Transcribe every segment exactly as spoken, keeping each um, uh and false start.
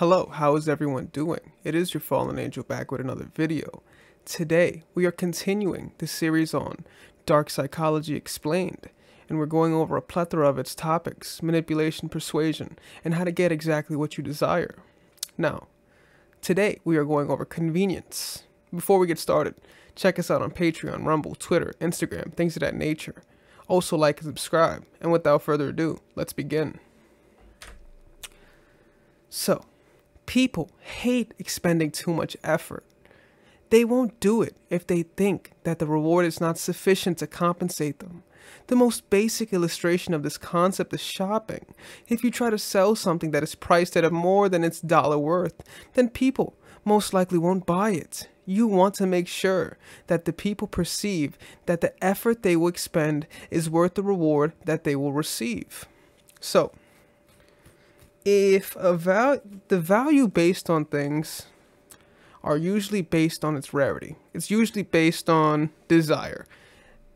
Hello, how is everyone doing? It is your fallen angel back with another video. Today, we are continuing the series on Dark Psychology Explained, and we're going over a plethora of its topics, manipulation, persuasion, and how to get exactly what you desire. Now, today, we are going over convenience. Before we get started, check us out on Patreon, Rumble, Twitter, Instagram, things of that nature. Also like and subscribe, and without further ado, let's begin. So, people hate expending too much effort. They won't do it if they think that the reward is not sufficient to compensate them. The most basic illustration of this concept is shopping. If you try to sell something that is priced at a more than its dollar worth, then people most likely won't buy it. You want to make sure that the people perceive that the effort they will expend is worth the reward that they will receive. So, If a val the value based on things are usually based on its rarity. It's usually based on desire.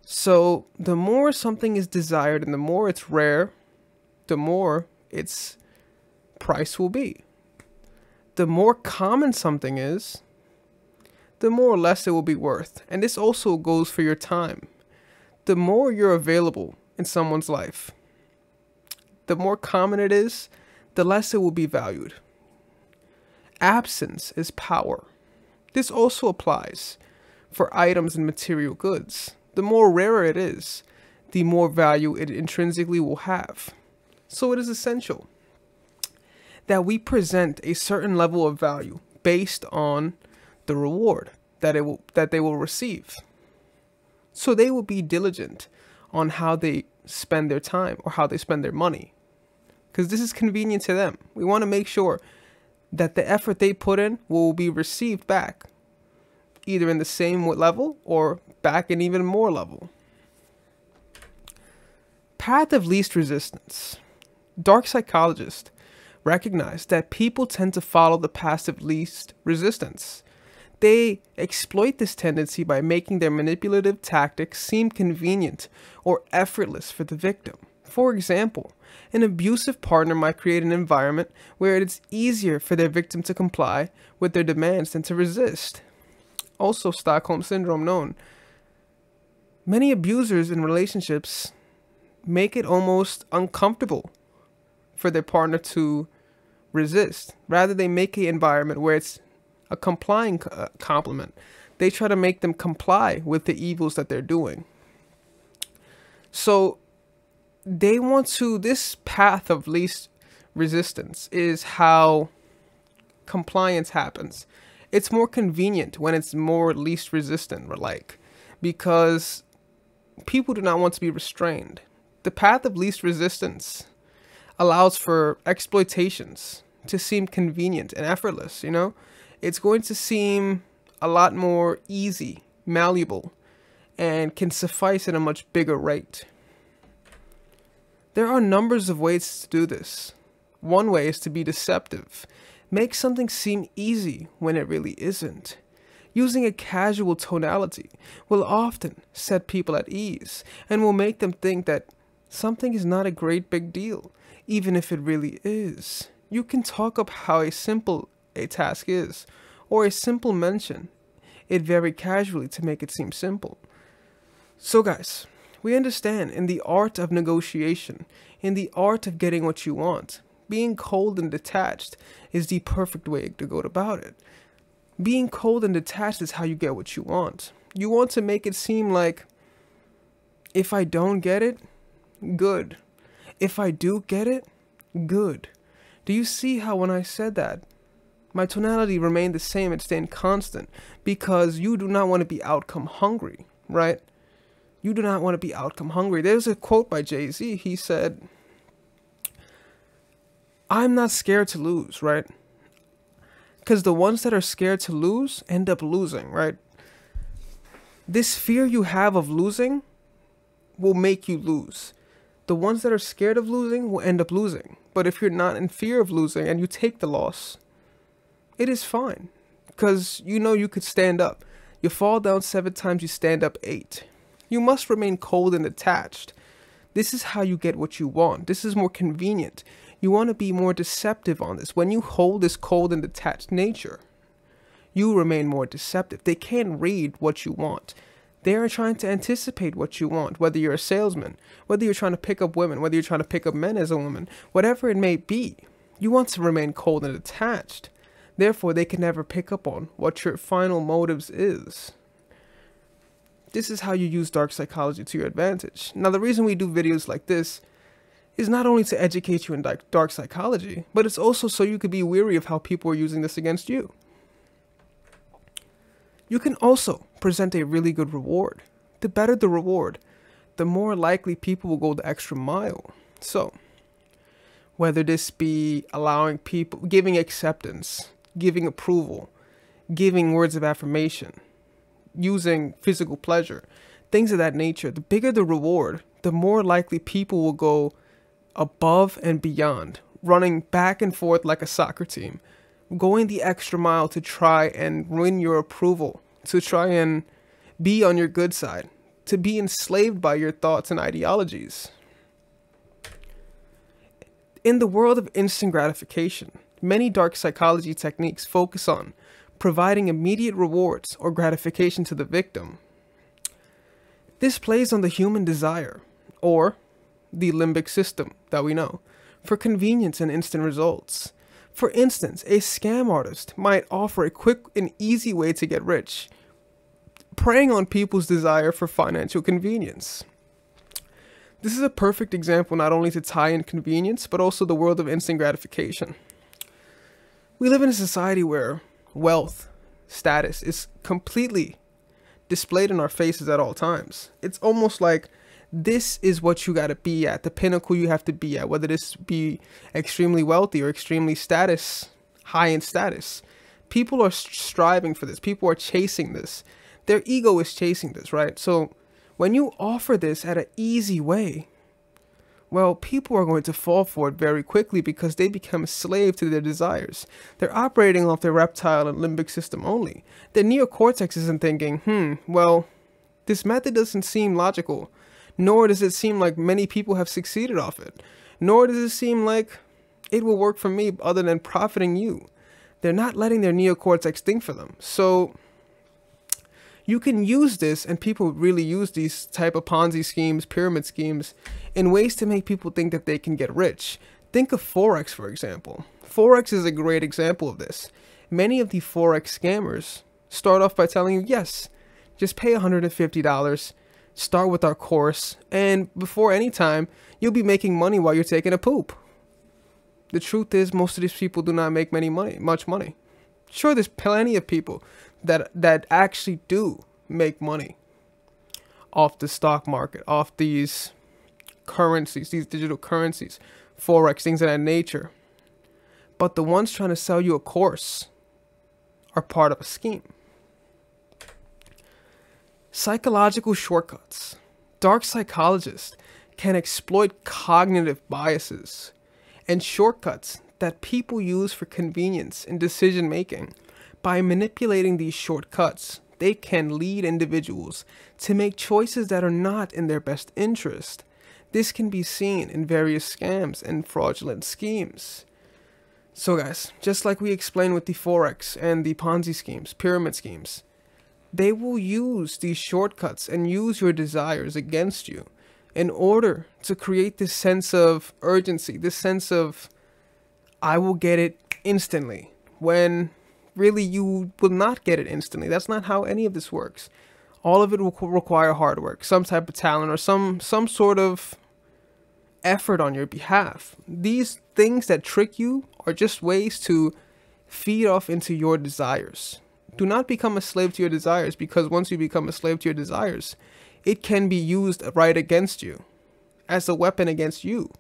So the more something is desired and the more it's rare, the more its price will be. The more common something is, the more or less it will be worth. And this also goes for your time. The more you're available in someone's life, the more common it is, the less it will be valued. Absence is power. This also applies for items and material goods. The more rarer it is, the more value it intrinsically will have. So it is essential that we present a certain level of value based on the reward that, it will, that they will receive. So they will be diligent on how they spend their time or how they spend their money, because this is convenient to them. We want to make sure that the effort they put in will be received back, either in the same level or back in even more level. Path of least resistance. Dark psychologists recognize that people tend to follow the path of least resistance. They exploit this tendency by making their manipulative tactics seem convenient or effortless for the victim. For example, an abusive partner might create an environment where it's easier for their victim to comply with their demands than to resist. Also, Stockholm Syndrome known. Many abusers in relationships make it almost uncomfortable for their partner to resist. Rather, they make an environment where it's a complying uh, compliment. They try to make them comply with the evils that they're doing. So, they want to, this path of least resistance is how compliance happens. It's more convenient when it's more least resistant, or like, because people do not want to be restrained. The path of least resistance allows for exploitations to seem convenient and effortless, you know? It's going to seem a lot more easy, malleable, and can suffice at a much bigger rate. There are numbers of ways to do this. One way is to be deceptive. Make something seem easy when it really isn't. Using a casual tonality will often set people at ease and will make them think that something is not a great big deal, even if it really is. You can talk up how a simple a task is, or a simple mention it very casually to make it seem simple. So guys, we understand in the art of negotiation, in the art of getting what you want, being cold and detached is the perfect way to go about it. Being cold and detached is how you get what you want. You want to make it seem like, if I don't get it, good. If I do get it, good. Do you see how when I said that, my tonality remained the same, it stayed constant, because you do not want to be outcome hungry, right? You do not want to be outcome hungry. There's a quote by Jay-Z. He said, I'm not scared to lose, right? Because the ones that are scared to lose end up losing, right? This fear you have of losing will make you lose. The ones that are scared of losing will end up losing. But if you're not in fear of losing and you take the loss, it is fine. Because you know you could stand up. You fall down seven times, you stand up eight. You must remain cold and detached. This is how you get what you want. This is more convenient. You want to be more deceptive on this. When you hold this cold and detached nature, you remain more deceptive. They can't read what you want. They are trying to anticipate what you want, whether you're a salesman, whether you're trying to pick up women, whether you're trying to pick up men as a woman, whatever it may be. You want to remain cold and detached. Therefore, they can never pick up on what your final motives is. This is how you use dark psychology to your advantage. Now, the reason we do videos like this is not only to educate you in dark psychology, but it's also so you could be wary of how people are using this against you. You can also present a really good reward. The better the reward, the more likely people will go the extra mile. So, whether this be allowing people, giving acceptance, giving approval, giving words of affirmation, using physical pleasure, things of that nature, the bigger the reward, the more likely people will go above and beyond, running back and forth like a soccer team, going the extra mile to try and win your approval, to try and be on your good side, to be enslaved by your thoughts and ideologies. In the world of instant gratification, many dark psychology techniques focus on providing immediate rewards or gratification to the victim. This plays on the human desire, or the limbic system that we know, for convenience and instant results. For instance, a scam artist might offer a quick and easy way to get rich, preying on people's desire for financial convenience. This is a perfect example not only to tie in convenience, but also the world of instant gratification. We live in a society where wealth, status is completely displayed in our faces at all times. It's almost like this is what you got to be at, the pinnacle you have to be at, whether this be extremely wealthy or extremely status, high in status. People are striving for this. People are chasing this. Their ego is chasing this, right? So when you offer this at an easy way, well, people are going to fall for it very quickly because they become a slave to their desires. They're operating off their reptile and limbic system only. Their neocortex isn't thinking, hmm, well, this method doesn't seem logical. Nor does it seem like many people have succeeded off it. Nor does it seem like it will work for me other than profiting you. They're not letting their neocortex think for them. So you can use this, and people really use these type of Ponzi schemes, pyramid schemes, in ways to make people think that they can get rich. Think of Forex, for example. Forex is a great example of this. Many of the Forex scammers start off by telling you, yes, just pay one hundred fifty dollars. Start with our course, and before any time, you'll be making money while you're taking a poop. The truth is, most of these people do not make many money, much money. Sure, there's plenty of people that that actually do make money off the stock market, off these currencies, these digital currencies, Forex, things of that nature. But the ones trying to sell you a course are part of a scheme. Psychological shortcuts. Dark psychologists can exploit cognitive biases and shortcuts that people use for convenience in decision making. By manipulating these shortcuts, they can lead individuals to make choices that are not in their best interest. This can be seen in various scams and fraudulent schemes. So guys, just like we explained with the Forex and the Ponzi schemes, pyramid schemes, they will use these shortcuts and use your desires against you in order to create this sense of urgency, this sense of, I will get it instantly, when really you will not get it instantly. That's not how any of this works. All of it will require hard work, some type of talent, or some, some sort of effort on your behalf. These things that trick you are just ways to feed off into your desires. Do not become a slave to your desires, because once you become a slave to your desires, it can be used right against you, as a weapon against you.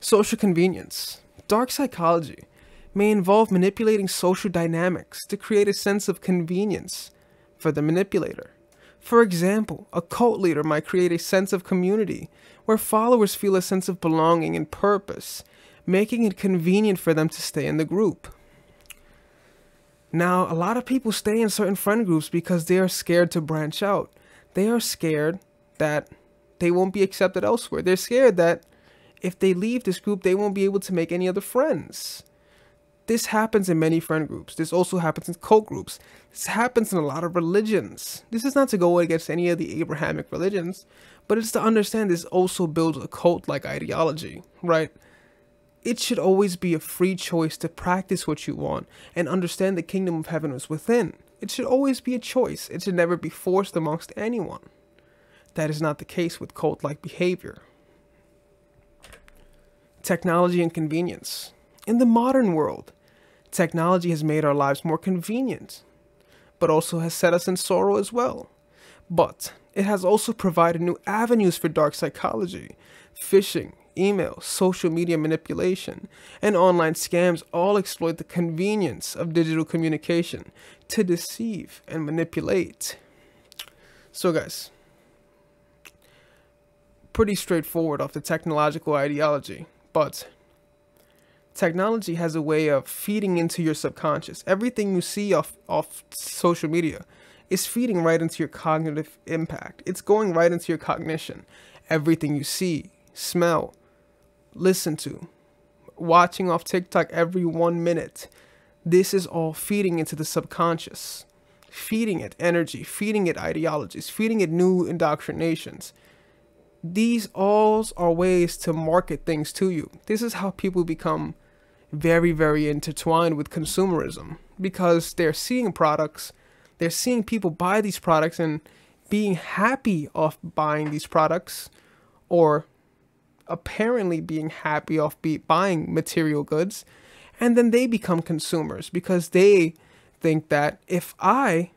Social convenience. Dark psychology may involve manipulating social dynamics to create a sense of convenience for the manipulator. For example, a cult leader might create a sense of community where followers feel a sense of belonging and purpose, making it convenient for them to stay in the group. Now, a lot of people stay in certain friend groups because they are scared to branch out. They are scared that they won't be accepted elsewhere. They're scared that if they leave this group, they won't be able to make any other friends. This happens in many friend groups. This also happens in cult groups. This happens in a lot of religions. This is not to go against any of the Abrahamic religions, but it's to understand this also builds a cult-like ideology, right? It should always be a free choice to practice what you want and understand the kingdom of heaven is within. It should always be a choice. It should never be forced amongst anyone. That is not the case with cult-like behavior. Technology and convenience. In the modern world, technology has made our lives more convenient, but also has set us in sorrow as well. But it has also provided new avenues for dark psychology, phishing, email, social media manipulation, and online scams all exploit the convenience of digital communication to deceive and manipulate. So guys, pretty straightforward off the technological ideology, but technology has a way of feeding into your subconscious. Everything you see off, off social media is feeding right into your cognitive impact. It's going right into your cognition. Everything you see, smell, listen to, watching off TikTok every one minute. This is all feeding into the subconscious, feeding it energy, feeding it ideologies, feeding it new indoctrinations. These all are ways to market things to you. This is how people become very, very intertwined with consumerism, because they're seeing products, they're seeing people buy these products and being happy off buying these products, or apparently being happy off be buying material goods, and then they become consumers because they think that if I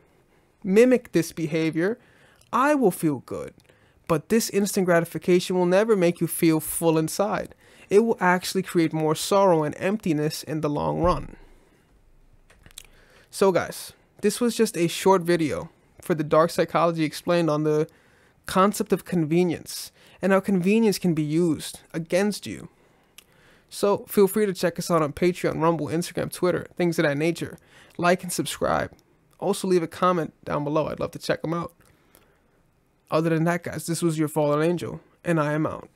mimic this behavior, I will feel good. But this instant gratification will never make you feel full inside. It will actually create more sorrow and emptiness in the long run. So guys, this was just a short video for the dark psychology explained on the concept of convenience and how convenience can be used against you. So feel free to check us out on Patreon, Rumble, Instagram, Twitter, things of that nature. Like and subscribe. Also leave a comment down below. I'd love to check them out. Other than that, guys, this was your fallen angel, and I am out.